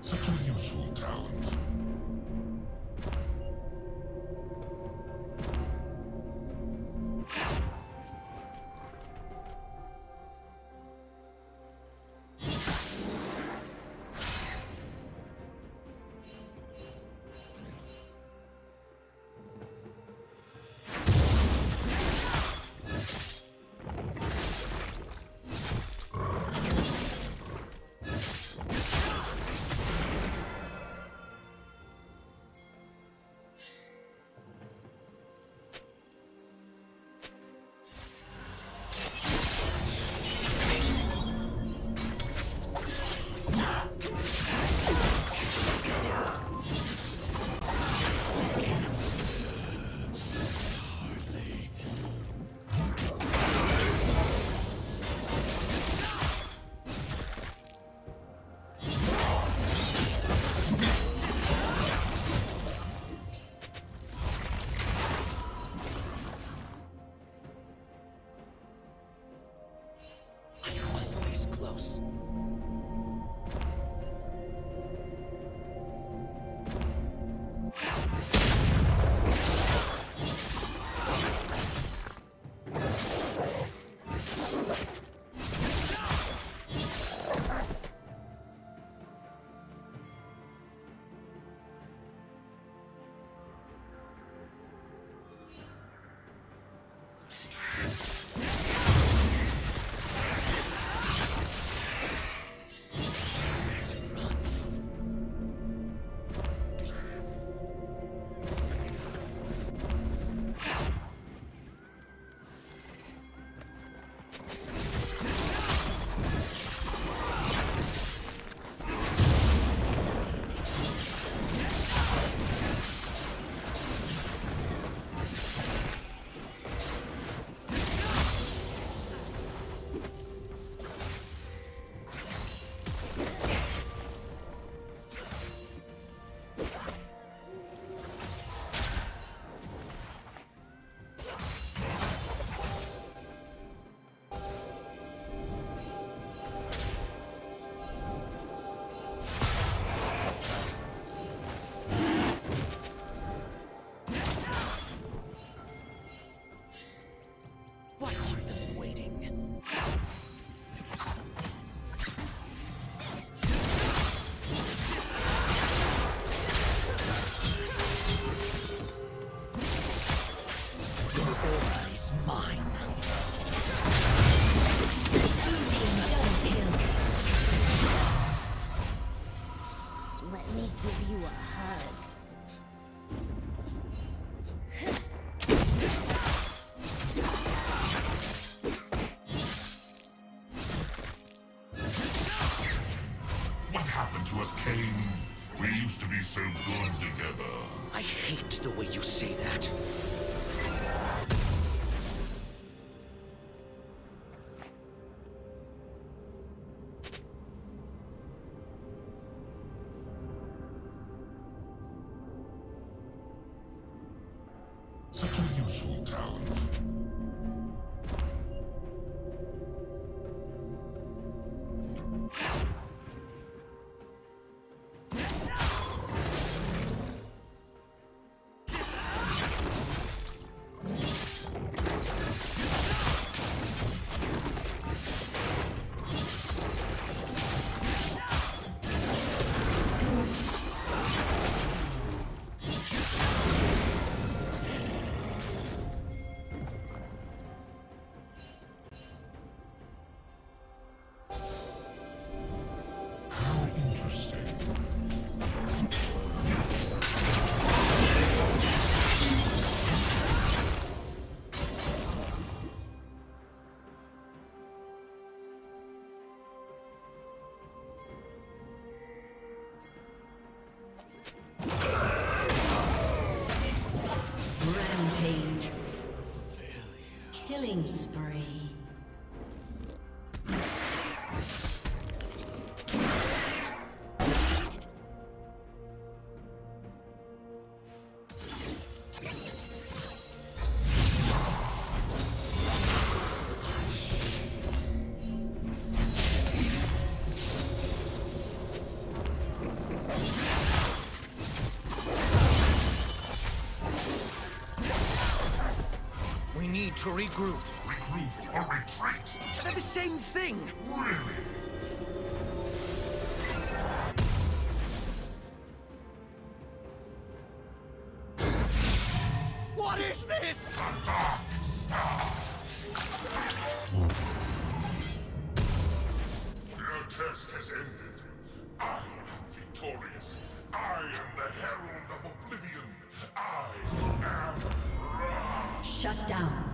Such a useful talent. KAYN, we used to be so good together. I hate the way you say that. Such a useful talent. to regroup. Regroup or retreat? They're the same thing! Really? What is this? The Dark Star! Your test has ended. I am victorious. I am the Herald of Oblivion. I am Ra. Shut down.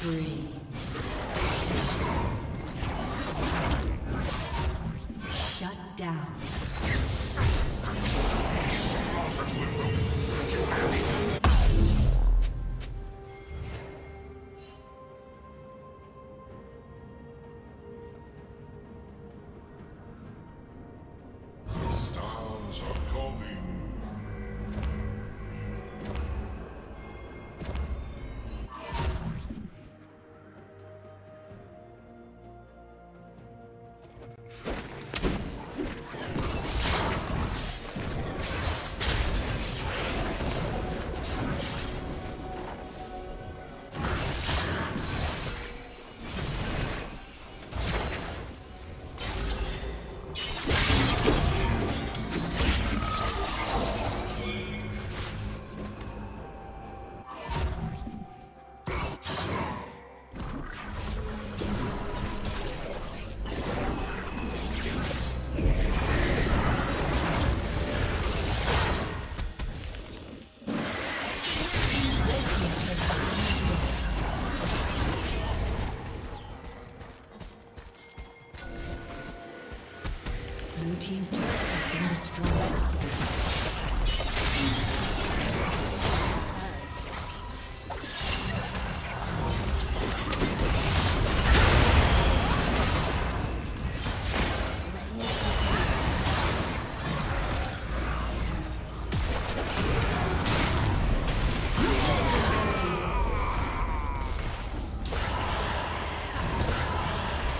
Three. Blue team's turret has been destroyed.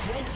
Red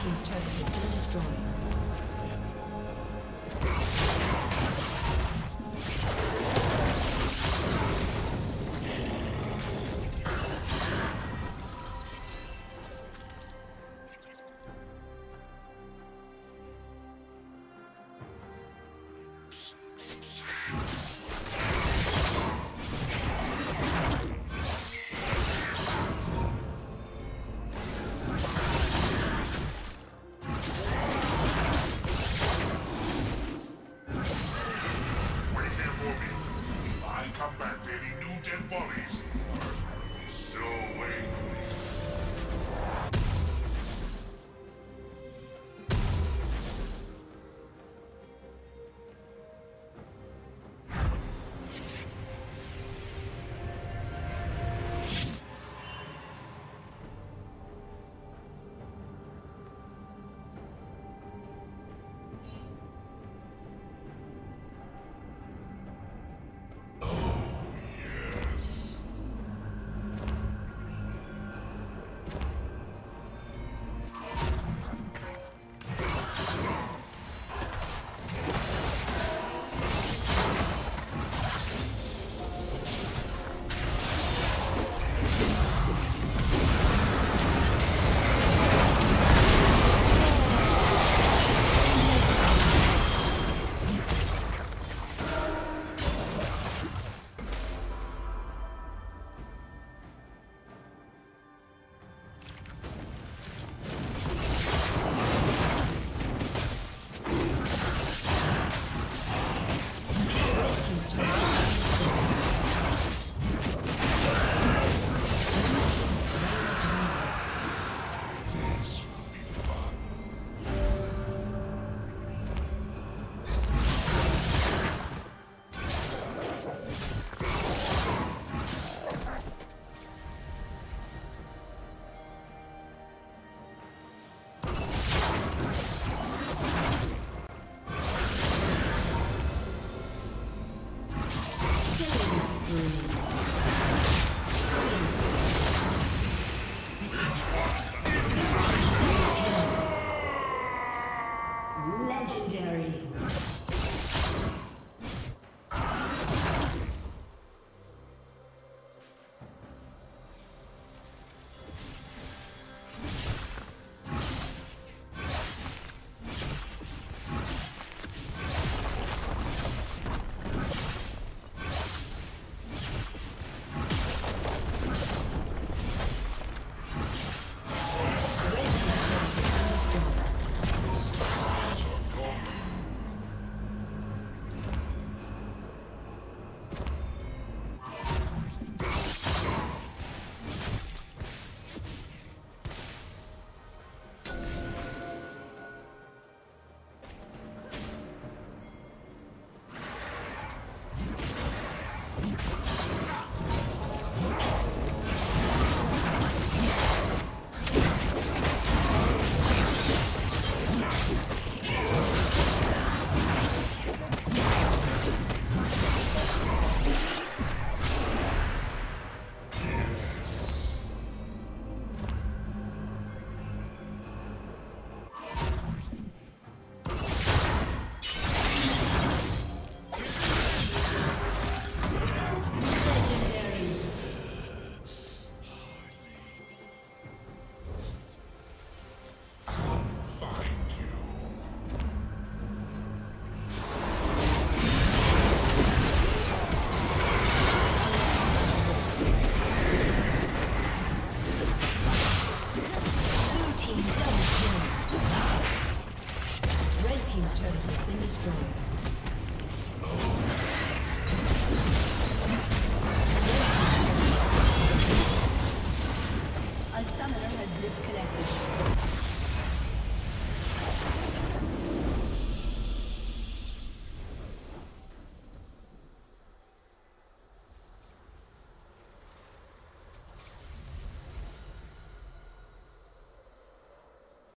team's turret has been destroyed.